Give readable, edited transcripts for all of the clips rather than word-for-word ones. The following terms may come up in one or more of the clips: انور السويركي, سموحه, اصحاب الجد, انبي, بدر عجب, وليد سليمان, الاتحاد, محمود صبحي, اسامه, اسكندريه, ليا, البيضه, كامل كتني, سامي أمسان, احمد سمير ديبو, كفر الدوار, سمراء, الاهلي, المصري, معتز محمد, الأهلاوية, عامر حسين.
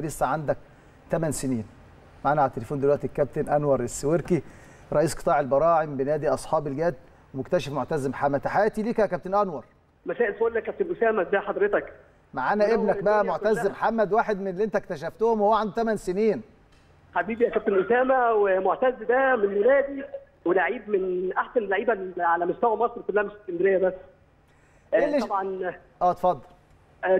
لسه عندك 8 سنين. معانا على التليفون دلوقتي الكابتن انور السويركي رئيس قطاع البراعم بنادي اصحاب الجد ومكتشف معتز محمد. تحياتي ليك يا كابتن انور. مساء الفل يا كابتن اسامه، ازي حضرتك؟ معانا ابنك بقى معتز محمد، واحد من اللي انت اكتشفتهم وهو عنده 8 سنين. حبيبي يا كابتن اسامه، ومعتز ده من ولادي ولاعيب من احسن اللعيبه على مستوى مصر كلها، مش اسكندريه بس. طبعا اتفضل.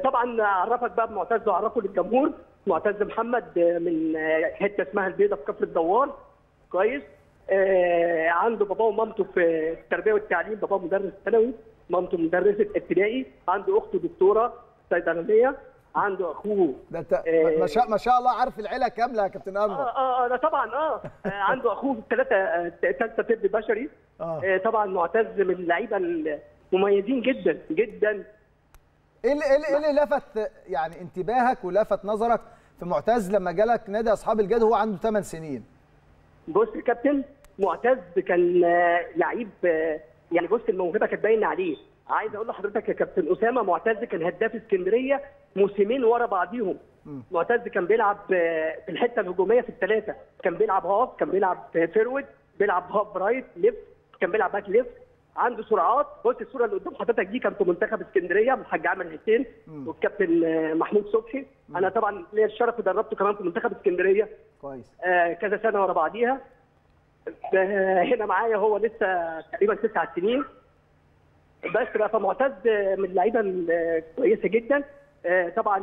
طبعا اعرفك بقى بمعتز واعرفه للجمهور. معتز محمد من حته اسمها البيضه في كفر الدوار، كويس. عنده باباه ومامته في التربيه والتعليم، باباه مدرس ثانوي، مامته مدرسه ابتدائي، عنده اخته دكتوره صيدلانيه، عنده اخوه ما شاء الله. عارف العيله كامله يا كابتن انور. انا طبعا عنده اخوه في ثالثه طب بشري. طبعا معتز من اللعيبه المميزين جدا جدا. ايه اللي لفت يعني انتباهك ولفت نظرك في معتز لما جالك نادي اصحاب الجد وهو عنده 8 سنين؟ بص يا كابتن، معتز كان لعيب يعني، بص الموهبه كانت باينه عليه. عايز اقول لحضرتك يا كابتن اسامه، معتز كان هداف اسكندريه موسمين ورا بعضيهم. معتز كان بيلعب في الحته الهجوميه في الثلاثه، كان بيلعب هاف، كان بيلعب فيرود، بيلعب هاف رايت ليفت، كان بيلعب باك ليفت، عنده سرعات. بص الصوره اللي قدام حضرتك دي كانت في منتخب اسكندريه من الحاج عامر حسين والكابتن محمود صبحي. انا طبعا ليا الشرف ودربته كمان في منتخب اسكندريه كويس كذا سنه ورا بعضيها. هنا معايا هو لسه تقريبا 9 سنين بس بقى. فمعتز من اللعيبه الكويسه جدا. طبعا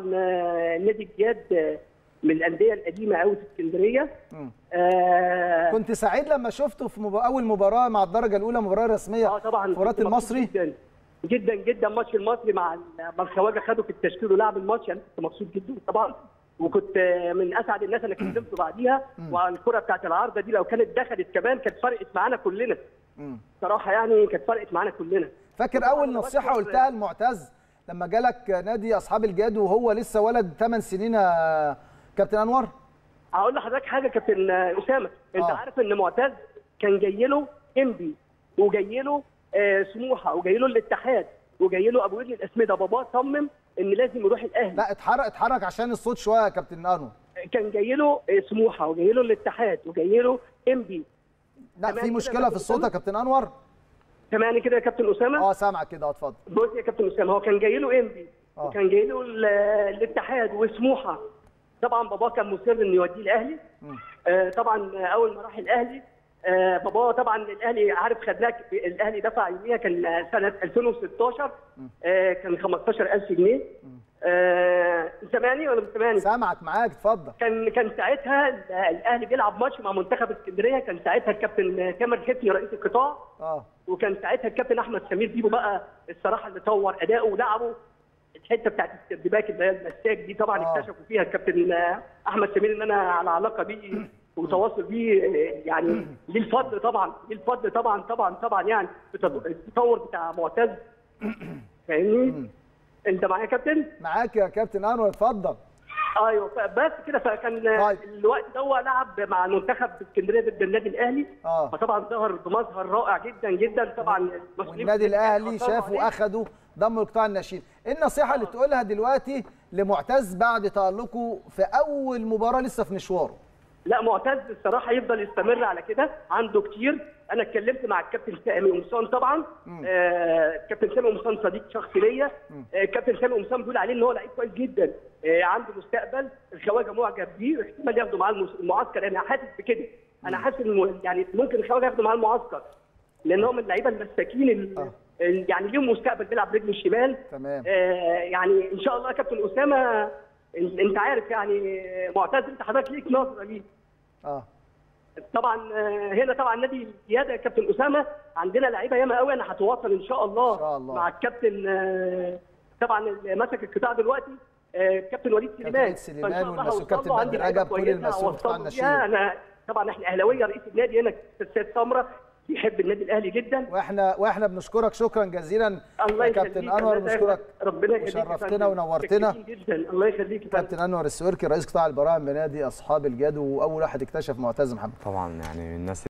نادي الجياد من الانديه القديمه قوي في اسكندريه. كنت سعيد لما شفته في اول مباراه مع الدرجه الاولى، مباراه رسميه طبعا مباراه المصري. جدا جدا جدا ماتش المصري مع الخواجه، خده في التشكيل ولعب الماتش. انا كنت مبسوط جدا طبعا، وكنت من اسعد الناس اللي كلمته بعديها. والكره بتاعت العارضه دي لو كانت دخلت كمان كانت فرقت معانا كلنا صراحه، يعني كانت فرقت معانا كلنا. فاكر اول نصيحه قلتها لمعتز لما جالك نادي اصحاب الجد وهو لسه ولد 8 سنين يا كابتن انور؟ هقول لحضرتك حاجه كابتن اسامه، انت عارف ان معتز كان جاي له انبي، وجاي له سموحه، وجاي له الاتحاد، وجاي له ابو ابن الاسمده. باباه صمم ان لازم يروح الاهلي. لا اتحرك عشان الصوت شويه يا كابتن انور. كان جاي له سموحه، وجاي له الاتحاد، وجاي له انبي. لا في مشكله في الصوت يا كابتن انور. سامعني كده يا كابتن اسامه؟ سامعك كده، اتفضل. بص يا كابتن اسامه، هو كان جاي له انبي وكان جاي له الاتحاد وسموحه. طبعا باباه كان مصر انه يوديه الاهلي. طبعا اول ما راح الاهلي باباه طبعا الاهلي عارف خدناك، الاهلي دفع يوميها كان سنه 2016 كان 15000 جنيه. سامعني ولا مش سامعني؟ سامعك معاك، اتفضل. كان ساعتها الاهلي بيلعب ماتش مع منتخب اسكندريه، كان ساعتها الكابتن كامل كتني رئيس القطاع. وكان ساعتها الكابتن احمد سمير ديبو بقى الصراحه اللي طور اداؤه ولعبه الحته بتاعت الدباك اللي هي المساك دي. طبعا اكتشفوا فيها الكابتن احمد سمير ان انا على علاقه بيه وتواصل بيه، يعني ليه الفضل طبعا، ليه الفضل طبعا طبعا طبعا يعني التطور بتاع معتز. فاهمني؟ انت معايا يا كابتن؟ معاك يا كابتن انور، اتفضل. ايوه بس كده. فكان الوقت ده هو لعب مع المنتخب اسكندريه ضد النادي الاهلي. فطبعا ظهر بمظهر رائع جدا جدا. طبعا النادي الاهلي شافه واخده ضم القطاع الناشئين. ايه النصيحه اللي تقولها دلوقتي لمعتز بعد تألقه في اول مباراه لسه في مشواره؟ لا معتز الصراحه يفضل يستمر على كده، عنده كتير. انا اتكلمت مع الكابتن سامي أمسان طبعا. الكابتن سامي أمسان صديق شخصي ليا. الكابتن سامي أمسان بيقول عليه ان هو لعيب كويس جدا، عنده مستقبل، الخواجه معجب بيه، احتمال ياخده معاه المعسكر. انا حاسس بكده، انا حاسس يعني ممكن الخواجه ياخده معاه المعسكر، لان هو من اللعيبه المساكين يعني ليهم مستقبل، بيلعب برجله الشمال. تمام. يعني ان شاء الله يا كابتن اسامه، انت عارف يعني معتز انت حضرتك ليك نظره ليه. طبعا هنا طبعا نادي القياده يا كابتن اسامه عندنا لعيبه ياما قوي. انا هتواصل ان شاء الله مع الكابتن طبعا اللي ماسك القطاع دلوقتي الكابتن وليد سليمان. والمسؤول كابتن بدر عجب، كل المسؤول بتاع الناشئين. انا طبعا احنا اهلاويه، رئيس النادي هنا السيد سمراء بيحب النادي الاهلي جدا، واحنا بنشكرك شكرا جزيلا يا كابتن انور. بنشكرك، شرفتنا ونورتنا جدا. الله يخليك كابتن انور السويركي رئيس قطاع البراعم بنادي اصحاب الجد واول واحد اكتشف معتز محمد. طبعا يعني الناس